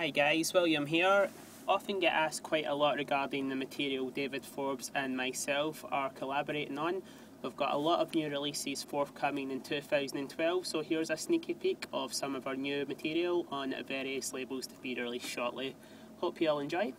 Hi guys, William here. Often get asked quite a lot regarding the material David Forbes and myself are collaborating on. We've got a lot of new releases forthcoming in 2012, so here's a sneaky peek of some of our new material on various labels to be released shortly. Hope you all enjoy.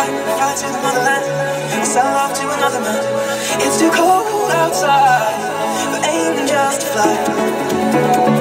I to another land and sell off to another man. It's too cold outside for angels to fly.